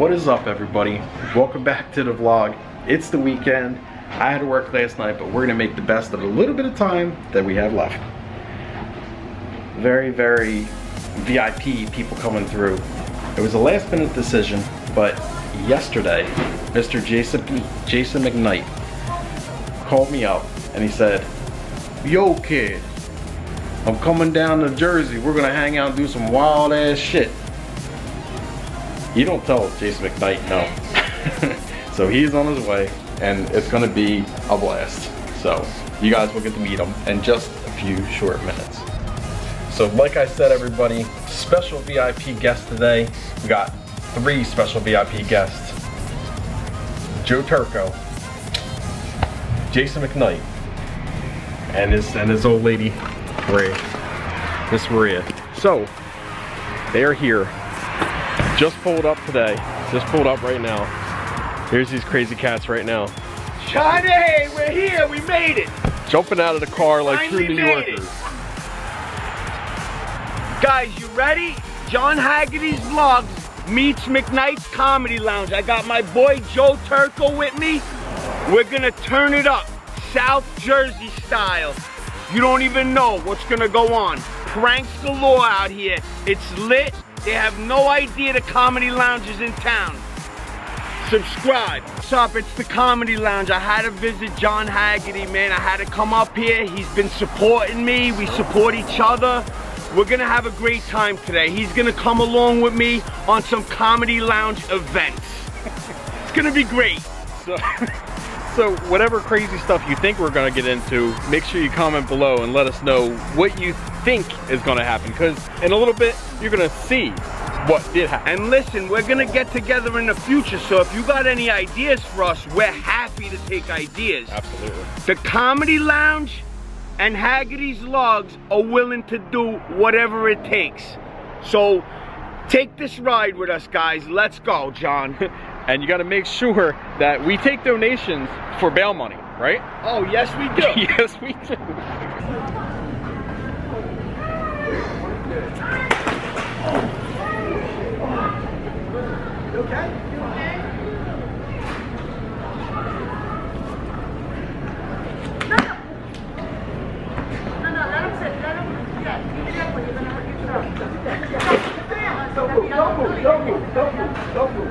What is up, everybody? Welcome back to the vlog. It's the weekend. I had to work last night, but we're gonna make the best of a little bit of time that we have left. Very, very VIP people coming through. It was a last minute decision, but yesterday, Mr. Jason McKnight called me up and he said, "Yo kid, I'm coming down to Jersey. We're gonna hang out and do some wild ass shit." You don't tell Jason McKnight no. So he's on his way and it's gonna be a blast. So you guys will get to meet him in just a few short minutes. So like I said, everybody, special VIP guest today. We got three special VIP guests. Joe Turco, Jason McKnight, and his old lady, Maria. Miss Maria. So they are here. Just pulled up today. Just pulled up right now. Here's these crazy cats right now. Shawty, we're here. We made it. Jumping out of the car like true New Yorkers. Guys, you ready? John Haggerty's Vlogs meets McKnight's Comedy Lounge. I got my boy Joe Turco with me. We're gonna turn it up, South Jersey style. You don't even know what's gonna go on. Pranks galore out here. It's lit. They have no idea the Comedy Lounge is in town. Subscribe. What's up? It's the Comedy Lounge. I had to visit John Haggerty, man. I had to come up here. He's been supporting me. We support each other. We're gonna have a great time today. He's gonna come along with me on some Comedy Lounge events. It's gonna be great. So whatever crazy stuff you think we're gonna get into, make sure you comment below and let us know what you think is gonna happen, because in a little bit, you're gonna see what did happen. And listen, we're gonna get together in the future, so if you got any ideas for us, we're happy to take ideas. Absolutely. The Comedy Lounge and Haggerty's Vlogs are willing to do whatever it takes. So take this ride with us, guys. Let's go, John. And you gotta make sure that we take donations for bail money, right? Oh, yes we do. Yes we do. You okay? You okay? No, no, let him sit, let him, yeah, you get up when you're gonna hurt yourself. Don't move.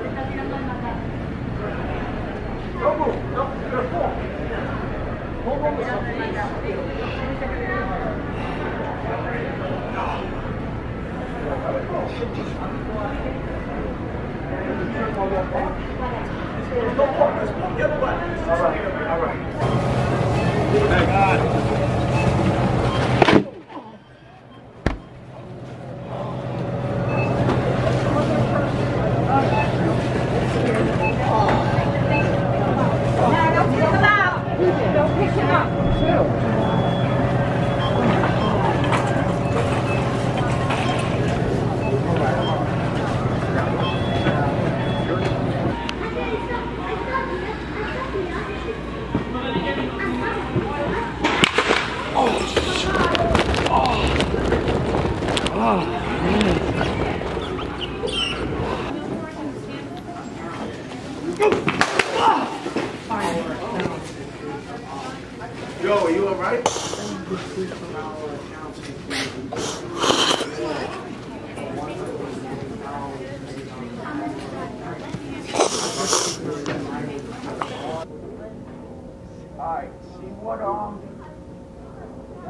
Yo, are you alright? Alright, see what see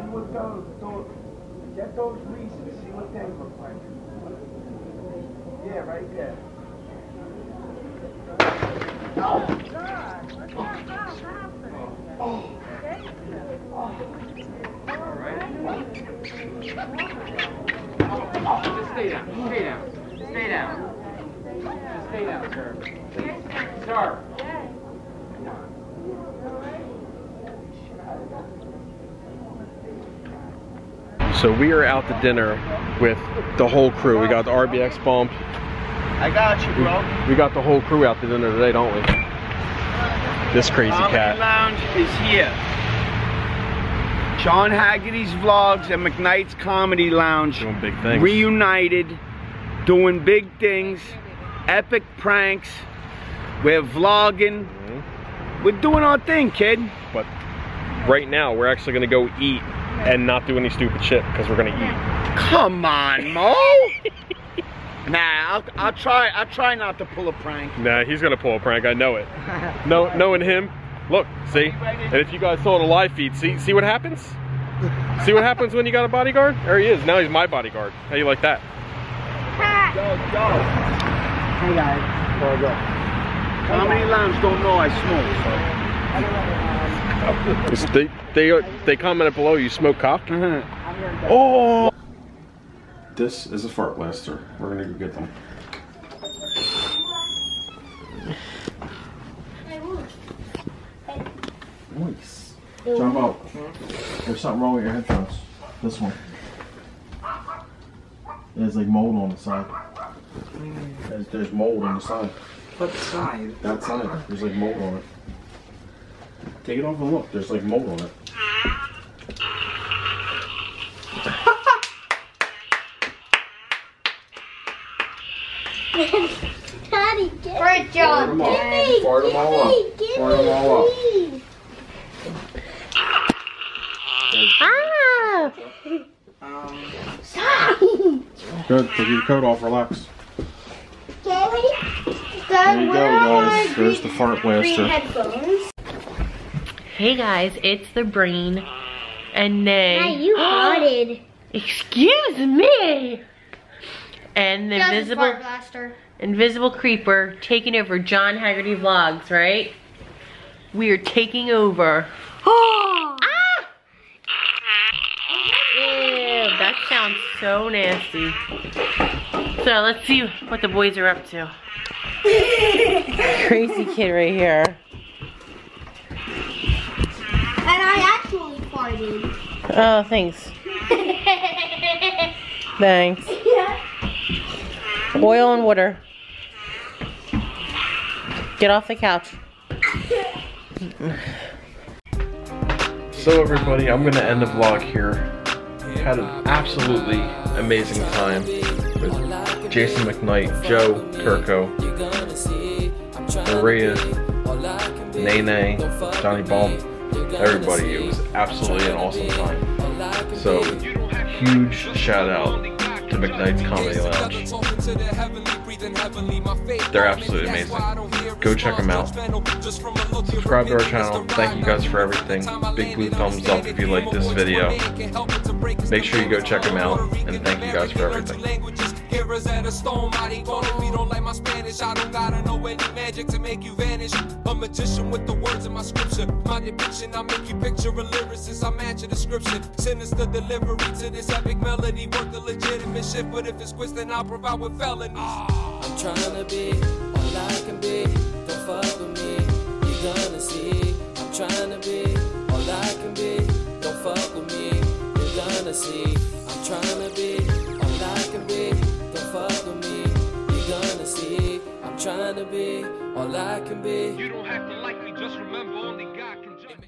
what those get those reasons, see what they look like. Yeah, right there. Oh God, what's that? What happened? Just stay down. Stay down. Stay down. Just stay down, sir. Yes, sir. Yes. Come on. So we are out to dinner with the whole crew. We got the RBX Bump. I got you, bro. We got the whole crew out to dinner today, don't we? This crazy cat. The Lounge is here. John Haggerty's Vlogs and McKnight's Comedy Lounge doing big things. Reunited, doing big things, epic pranks. We're vlogging. Mm-hmm. We're doing our thing, kid. But right now, we're actually gonna go eat and not do any stupid shit because we're gonna eat. Come on, Mo. Nah, I'll try not to pull a prank. Nah, he's gonna pull a prank. I know it. No, knowing him. Look, see. And if you guys saw the live feed, see what happens. See what happens when you got a bodyguard? There he is. Now he's my bodyguard. How you like that? Go, go. Hey guys. Go, go. How many lambs don't know I smoke? So. They commented below. You smoke cock? Mm-hmm. Oh. This is a fart blaster. We're gonna go get them. Nice. Jump out. There's something wrong with your headphones. This one. There's like mold on the side. There's mold on the side. What side? That side. There's like mold on it. Take it off and look. There's like mold on it. Daddy, get John. Give me. Fart them all up. Fart them all up. Ah! Good, take your coat off, relax. There you go, guys. There's the fart blaster. Hey guys, it's the brain. And then. Hey, you farted. Excuse me! And the Invisible Creeper taking over John Haggerty Vlogs, right? We are taking over. Oh! That sounds so nasty. So let's see what the boys are up to. Crazy kid right here. And I actually farted. Oh, thanks. Thanks. Yeah. Oil and water. Get off the couch. So everybody, I'm gonna end the vlog here. Had an absolutely amazing time with Jason McKnight, Joe Turco, Maria, Nene, Johnny Ball, everybody. It was absolutely an awesome time. So huge shout out to McKnight's Comedy Lounge. They're absolutely amazing. Go check them out. Subscribe to our channel. Thank you guys for everything. Big blue thumbs up if you like this video. Make sure you go check them out, and thank you guys for everything. The legitimate shit, but if it's quits, then I'll provide with felonies. I'm trying to be all I can be. Don't fuck with me, you're gonna see. I'm trying to be all I can be. Don't fuck with me, you're gonna see. I'm trying to be all I can be. Don't fuck with me, you're gonna see. I'm trying to be all I can be. You don't have to.